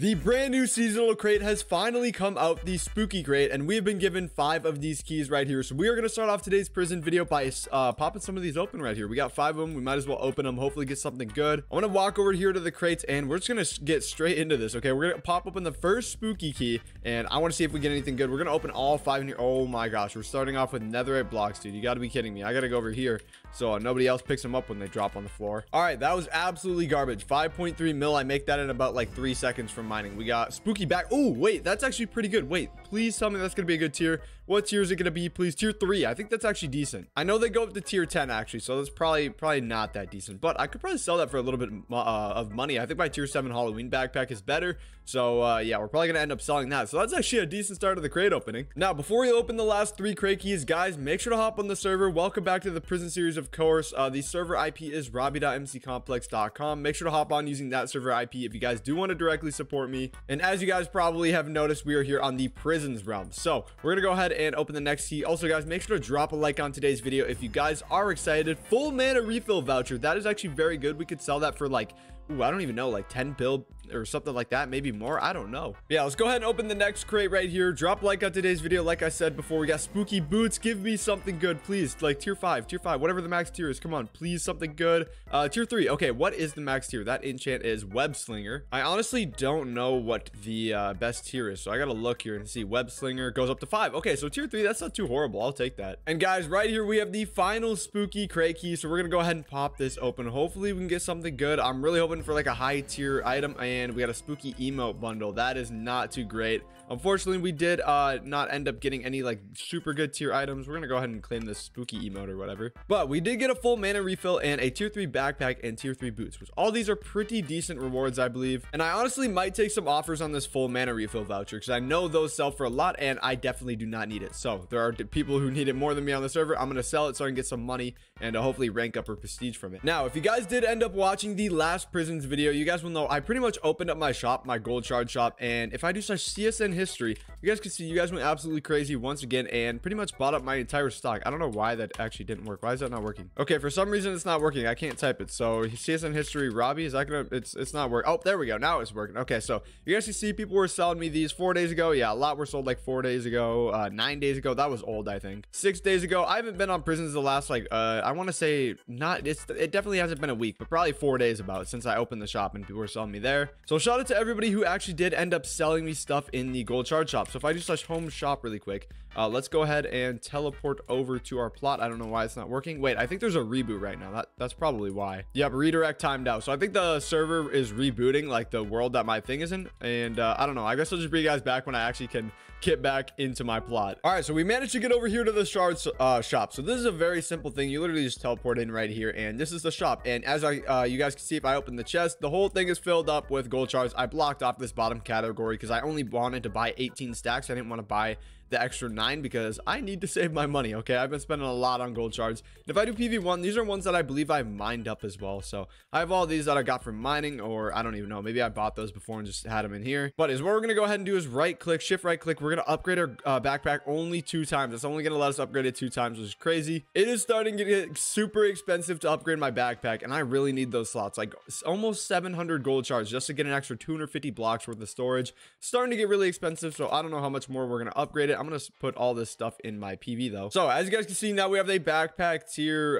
The brand new seasonal crate has finally come out, the spooky crate, and we've been given 5 of these keys right here. So we are going to start off today's prison video by popping some of these open right here. We got 5 of them. We might as well open them, hopefully get something good. I want to walk over here to the crates and we're just going to get straight into this. Okay, we're going to pop open the first spooky key and I want to see if we get anything good. We're going to open all 5 in here. Oh my gosh, we're starting off with netherite blocks, dude. You got to be kidding me. I got to go over here so nobody else picks them up when they drop on the floor. All right, that was absolutely garbage. 5.3 mil. I make that in about like 3 seconds from mining. We got spooky back. Oh wait, that's actually pretty good. Wait, please tell me that's gonna be a good tier. What tier is it gonna be, please? Tier 3. I think that's actually decent. I know they go up to tier 10 actually, so that's probably not that decent, but I could probably sell that for a little bit of money. I think my tier 7 Halloween backpack is better, so yeah, we're probably gonna end up selling that. So that's actually a decent start of the crate opening. Now before we open the last 3 crate keys, guys, make sure to hop on the server. Welcome back to the prison series, of course. The server IP is rawbie.mc-complex.com. Make sure to hop on using that server IP if you guys do want to directly support me. And as you guys probably have noticed, we are here on the prisons realm, so we're gonna go ahead and open the next key. Also guys, make sure to drop a like on today's video if you guys are excited. Full mana refill voucher, that is actually very good. We could sell that for like, ooh, I don't even know, like 10 bill or something like that, maybe more, I don't know. Yeah, let's go ahead and open the next crate right here. Drop a like on today's video. Like I said before, we got spooky boots. Give me something good, please. Like tier 5, whatever the max tier is. Come on, please, something good. Tier 3. Okay, what is the max tier? That enchant is web slinger. I honestly don't know what the best tier is, so I gotta look here and see. Web slinger goes up to 5. Okay, so tier 3, that's not too horrible. I'll take that. And guys, right here we have the final spooky crate key, so we're gonna go ahead and pop this open. Hopefully we can get something good. I'm really hoping for like a high tier item, and we got a spooky emote bundle. That is not too great. Unfortunately, we did not end up getting any like super good tier items. We're gonna go ahead and claim this spooky emote or whatever, but we did get a full mana refill and a tier 3 backpack and tier 3 boots, which all these are pretty decent rewards, I believe. And I honestly might take some offers on this full mana refill voucher because I know those sell for a lot and I definitely do not need it. So there are people who need it more than me on the server. I'm gonna sell it so I can get some money and hopefully rank up or prestige from it. Now if you guys did end up watching the last prisons video, you guys will know I pretty much opened up my shop, my gold shard shop, and if I do such CSN history, you guys can see you guys went absolutely crazy once again and pretty much bought up my entire stock. I don't know why that actually didn't work. Why is that not working? Okay, for some reason it's not working. I can't type it. So CSN history Robbie, is that gonna, it's not working. Oh, there we go, now it's working. Okay, so you guys can see people were selling me these 4 days ago. Yeah, a lot were sold like 4 days ago, 9 days ago. That was old, I think. 6 days ago. I haven't been on prisons the last like I want to say not, it definitely hasn't been a week, but probably 4 days about since I opened the shop and people were selling me there. So shout out to everybody who actually did end up selling me stuff in the gold shard shop. So if I do slash home shop really quick, let's go ahead and teleport over to our plot. I don't know why it's not working. Wait, I think there's a reboot right now. That's probably why. Yep, redirect timed out. So I think the server is rebooting, like the world that my thing is in, and I don't know. I guess I'll just bring you guys back when I actually can get back into my plot. All right, so we managed to get over here to the shards shop. So this is a very simple thing. You literally just teleport in right here, and this is the shop. And as I you guys can see, if I open the chest, the whole thing is filled up with gold shards. I blocked off this bottom category because I only wanted to buy 18 stacks. I didn't want to buy the extra 9 because I need to save my money. Okay, I've been spending a lot on gold shards. And if I do PV1, these are ones that I believe I mined up as well. So I have all these that I got from mining, or I don't even know, maybe I bought those before and just had them in here. But is what we're gonna go ahead and do is right click, shift right click. We're gonna upgrade our backpack only 2 times. It's only gonna let us upgrade it 2 times, which is crazy. It is starting to get super expensive to upgrade my backpack, and I really need those slots. Like almost 700 gold shards just to get an extra 250 blocks worth of storage. Starting to get really expensive, so I don't know how much more we're gonna upgrade it. I'm gonna put all this stuff in my PV though. So as you guys can see, now we have a backpack tier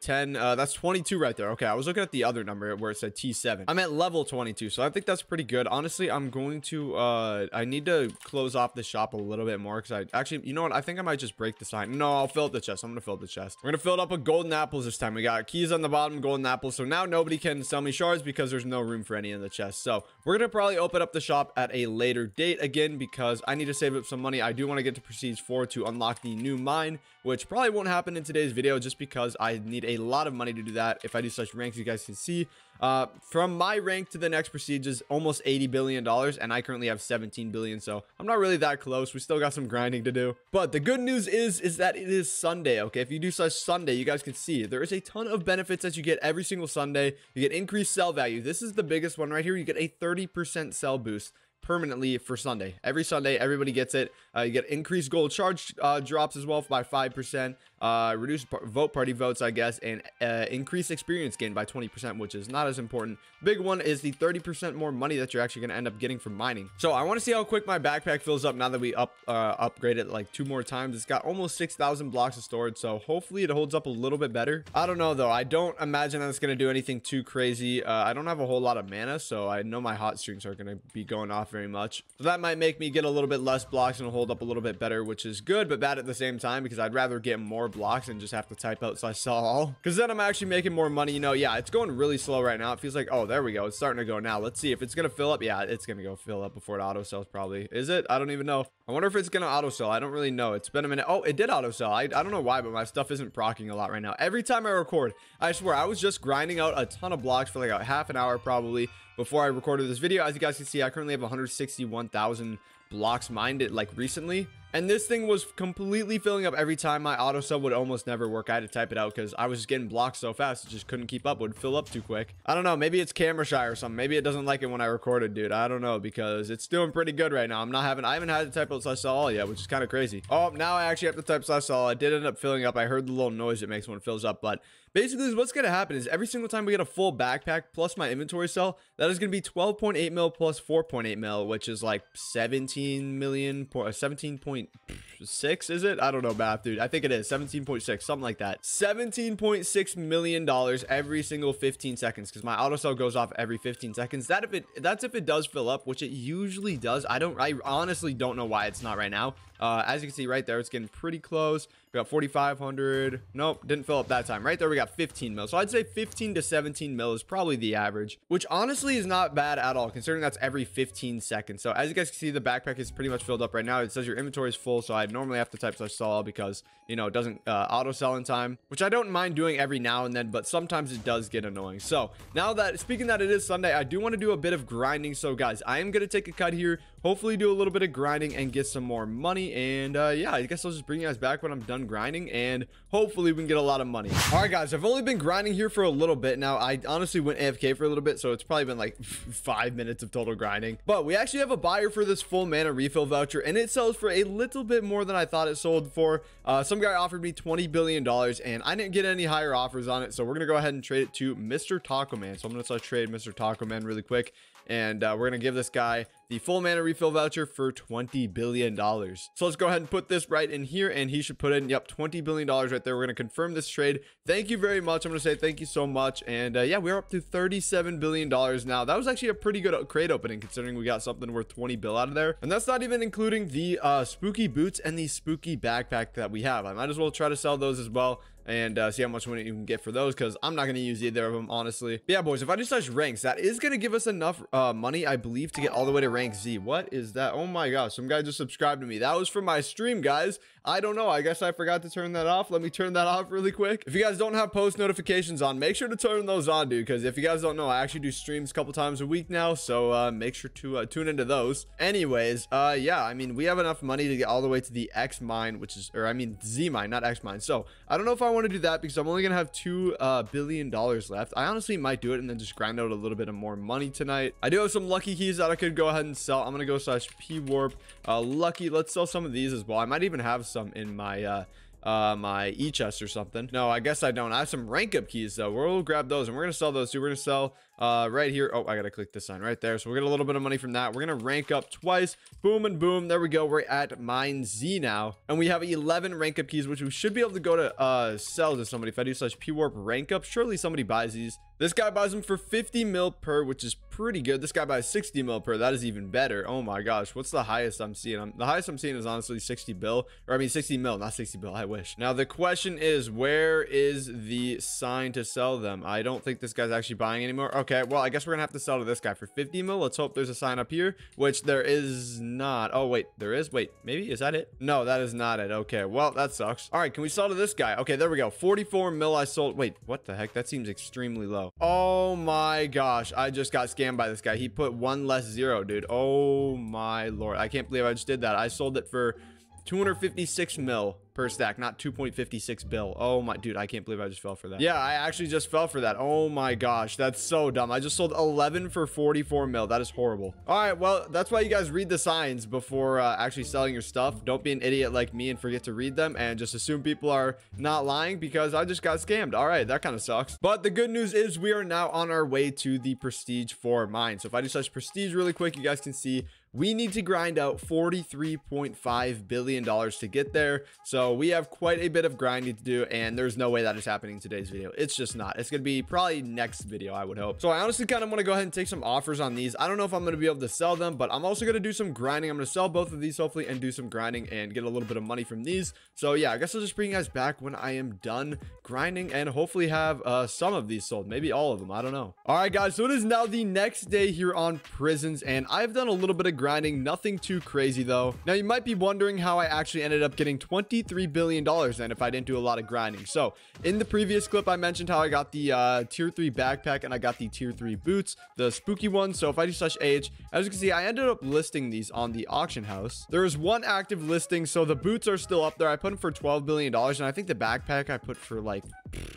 10. That's 22 right there. Okay, I was looking at the other number where it said T7. I'm at level 22, so I think that's pretty good. Honestly, I'm going to I need to close off the shop a little bit more because I actually, you know what, I think I might just break the sign. No, I'll fill up the chest. I'm gonna fill up the chest. We're gonna fill it up with golden apples this time. We got keys on the bottom, golden apples. So now nobody can sell me shards because there's no room for any in the chest. So we're gonna probably open up the shop at a later date again because I need to save up some money. I do want to get to prestige 4 to unlock the new mine, which probably won't happen in today's video just because I need a lot of money to do that. If I do such ranks, you guys can see from my rank to the next prestige is almost $80 billion, and I currently have 17 billion, so I'm not really that close. We still got some grinding to do, but the good news is that it is Sunday. Okay, if you do such Sunday, you guys can see there is a ton of benefits that you get every single Sunday. You get increased sell value. This is the biggest one right here. You get a 30% sell boost. permanently for Sunday. Every Sunday, everybody gets it. You get increased gold charge drops as well by 5%, reduced vote party votes, I guess, and increased experience gain by 20%, which is not as important. Big one is the 30% more money that you're actually going to end up getting from mining. So I want to see how quick my backpack fills up now that we upgrade it like 2 more times. It's got almost 6,000 blocks of storage, so hopefully it holds up a little bit better. I don't know though. I don't imagine that's going to do anything too crazy. I don't have a whole lot of mana, so I know my hot streaks are going to be going off very much. So that might make me get a little bit less blocks and hold up a little bit better, which is good but bad at the same time, because I'd rather get more blocks and just have to type out so I saw all, because then I'm actually making more money, you know. Yeah, it's going really slow right now. It feels like, oh, there we go, it's starting to go now. Let's see if it's gonna fill up. Yeah, it's gonna go fill up before it auto sells probably. Is it? I don't even know. I wonder if it's gonna auto sell. I don't really know. It's been a minute. Oh, it did auto sell. I don't know why, but my stuff isn't proccing a lot right now. Every time I record, I swear I was just grinding out a ton of blocks for like a half an hour probably before I recorded this video. As you guys can see, I currently have 161,000 blocks mined like recently, and this thing was completely filling up every time. My auto sub would almost never work. I had to type it out because I was just getting blocks so fast, it just couldn't keep up, would fill up too quick. I don't know, maybe it's camera shy or something. Maybe it doesn't like it when I recorded, dude. I don't know, because it's doing pretty good right now. I haven't had to type out slash all yet, which is kind of crazy. Oh, now I actually have to type slash all. I did end up filling up. I heard the little noise it makes when it fills up, but basically what's going to happen is every single time we get a full backpack plus my inventory cell, that is going to be 12.8 mil plus 4.8 mil, which is like 17.6 million, is it? I don't know math, dude. I think it is 17.6, something like that. $17.6 million every single 15 seconds, because my auto sell goes off every 15 seconds. That's if it does fill up, which it usually does. I honestly don't know why it's not right now. As you can see right there, it's getting pretty close. We got 4,500. Nope, didn't fill up that time. Right there, we got 15 mil. So I'd say 15 to 17 mil is probably the average, which honestly is not bad at all, considering that's every 15 seconds. So as you guys can see, the backpack is pretty much filled up right now. It says your inventory is full, so I normally have to type slash sell because, you know, it doesn't auto sell in time, which I don't mind doing every now and then, but sometimes it does get annoying. So now that, speaking that it is Sunday, I do want to do a bit of grinding. So guys, I am going to take a cut here, hopefully do a little bit of grinding and get some more money. And yeah, I guess I'll just bring you guys back when I'm done grinding, and hopefully we can get a lot of money. All right guys, I've only been grinding here for a little bit now. I honestly went AFK for a little bit, so it's probably been like 5 minutes of total grinding, but we actually have a buyer for this full mana refill voucher, and it sells for a little bit more than I thought it sold for. Some guy offered me $20 billion, and I didn't get any higher offers on it, so we're gonna go ahead and trade it to Mr. Taco Man. So I'm gonna start trade Mr. Taco Man really quick, and we're gonna give this guy the full mana refill voucher for $20 billion. So let's go ahead and put this right in here, and he should put in, yep, $20 billion right there. We're gonna confirm this trade. Thank you very much. I'm gonna say thank you so much. And yeah, we're up to $37 billion now. That was actually a pretty good crate opening, considering we got something worth 20 bill out of there, and that's not even including the spooky boots and the spooky backpack that we have. I might as well try to sell those as well and see how much money you can get for those, because I'm not going to use either of them, honestly. But yeah, boys, if I just touch ranks, that is going to give us enough money, I believe, to get all the way to rank Z. What is that? Oh my gosh, some guy just subscribed to me. That was from my stream, guys. I don't know. I guess I forgot to turn that off. Let me turn that off really quick. If you guys don't have post notifications on, make sure to turn those on, dude, because if you guys don't know, I actually do streams a couple times a week now, so make sure to tune into those. Anyways, yeah, I mean, we have enough money to get all the way to the X mine, which is, or I mean, Z mine, not X mine. So I don't know if I want to do that, because I'm only gonna have $2 billion left. I honestly might do it and then just grind out a little bit of more money tonight. I do have some lucky keys that I could go ahead and sell. I'm gonna go slash P warp lucky. Let's sell some of these as well. I might even have some in my my E chest or something. No, I guess I don't. I have some rank up keys though. We'll grab those, and we're gonna sell those too. We're gonna sell right here. Oh, I gotta click this sign right there. So we'll get a little bit of money from that. We're gonna rank up twice. Boom and boom. There we go. We're at mine Z now, and we have 11 rank up keys, which we should be able to go to sell to somebody. If I do slash P warp rank up, surely somebody buys these. This guy buys them for 50 mil per, which is pretty good. This guy buys 60 mil per. That is even better. Oh my gosh. What's the highest I'm seeing? The highest I'm seeing is honestly 60 mil, not 60 bill. I wish. Now the question is, where is the sign to sell them? I don't think this guy's actually buying anymore. Okay. Well, I guess we're gonna have to sell to this guy for 50 mil. Let's hope there's a sign up here, which there is not. Oh, wait, there is. Wait, maybe is that it? No, that is not it. Okay. Well, that sucks. All right. Can we sell to this guy? Okay. There we go. 44 mil I sold. Wait, what the heck? That seems extremely low. Oh my gosh, I just got scammed by this guy. He put 1 less 0, dude. Oh my lord, I can't believe I just did that. I sold it for 256 mil. per stack, not 2.56 bill. Oh my, dude, I can't believe I just fell for that. Yeah, I actually just fell for that. Oh my gosh, that's so dumb. I just sold 11 for 44 mil. That is horrible. All right, well, that's why you guys read the signs before actually selling your stuff. Don't be an idiot like me and forget to read them and just assume people are not lying, because I just got scammed. All right, that kind of sucks. But the good news is we are now on our way to the prestige 4 mine. So if I do such prestige really quick, you guys can see we need to grind out $43.5 billion to get there. So we have quite a bit of grinding to do, and there's no way that is happening in today's video. It's just not. It's going to be probably next video, I would hope. So I honestly kind of want to go ahead and take some offers on these. I don't know if I'm going to be able to sell them, but I'm also going to do some grinding. I'm going to sell both of these, hopefully, and do some grinding and get a little bit of money from these. So yeah, I guess I'll just bring you guys back when I am done grinding and hopefully have some of these sold. Maybe all of them. I don't know. All right, guys. So it is now the next day here on prisons, and I've done a little bit of grinding, nothing too crazy though. Now you might be wondering how I actually ended up getting $23 billion then if I didn't do a lot of grinding. So in the previous clip, I mentioned how I got the tier 3 backpack and I got the tier 3 boots, the spooky ones. So if I do slash AH, as you can see, I ended up listing these on the auction house. There is one active listing, so the boots are still up there. I put them for $12 billion, and I think the backpack I put for like,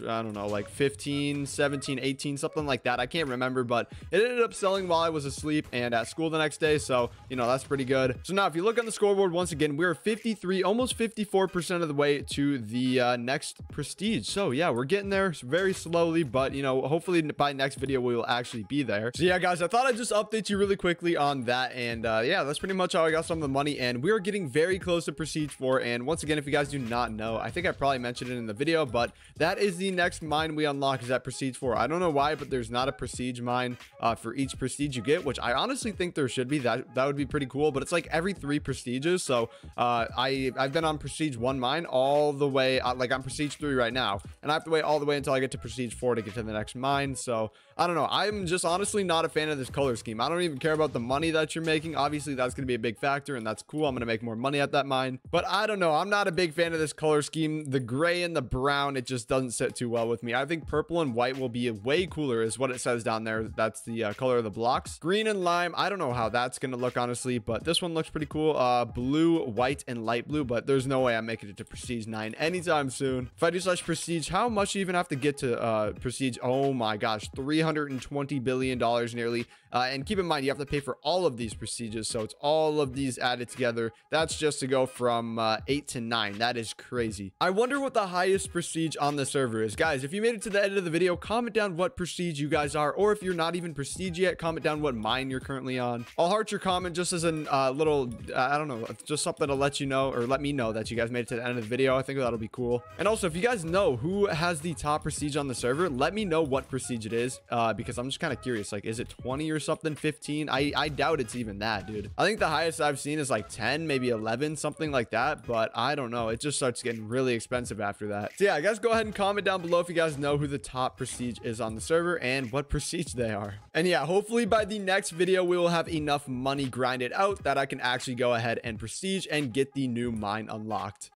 I don't know, like 15, 17, 18, something like that. I can't remember, but it ended up selling while I was asleep and at school the next day. So, you know, that's pretty good. So now if you look on the scoreboard, once again, we're 53, almost 54% of the way to the next prestige. So yeah, we're getting there very slowly, but you know, hopefully by next video, we will actually be there. So yeah, guys, I thought I'd just update you really quickly on that. And yeah, that's pretty much how I got some of the money, and we are getting very close to prestige 4. And once again, if you guys do not know, I think I probably mentioned it in the video, but that is the next mine we unlock, is that prestige 4. I don't know why, but there's not a prestige mine for each prestige you get, which I honestly think there should be. That would be pretty cool, but it's like every 3 prestiges. So I've been on prestige 1 mine all the way, like I'm prestige 3 right now, and I have to wait all the way until I get to prestige 4 to get to the next mine. So I don't know, I'm just honestly not a fan of this color scheme. I don't even care about the money that you're making. Obviously that's gonna be a big factor, and that's cool. I'm gonna make more money at that mine, but I don't know, I'm not a big fan of this color scheme. The gray and the brown, it just doesn't sit too well with me. I think purple and white will be way cooler, is what it says down there. That's the color of the blocks. Green and lime, I don't know how that's gonna look honestly, but this one looks pretty cool. Blue, white, and light blue, but there's no way I'm making it to prestige 9 anytime soon. If I do slash prestige, how much do you even have to get to prestige? Oh my gosh, $320 billion nearly. And keep in mind, you have to pay for all of these prestiges, so it's all of these added together. That's just to go from 8 to 9. That is crazy. I wonder what the highest prestige on the server is. Guys, if you made it to the end of the video, comment down what prestige you guys are, or if you're not even prestige yet, comment down what mine you're currently on. I'll heart your comment just as a little, I don't know, just something to let you know, or let me know that you guys made it to the end of the video. I think that'll be cool. And also, if you guys know who has the top prestige on the server, let me know what prestige it is, because I'm just kind of curious. Like, is it 20 or something, 15? I doubt it's even that, dude. I think the highest I've seen is like 10, maybe 11, something like that, but I don't know. It just starts getting really expensive after that. So yeah, I guess go ahead and comment down below if you guys know who the top prestige is on the server and what prestige they are. And yeah, hopefully by the next video, we will have enough money grinded out that I can actually go ahead and prestige and get the new mine unlocked.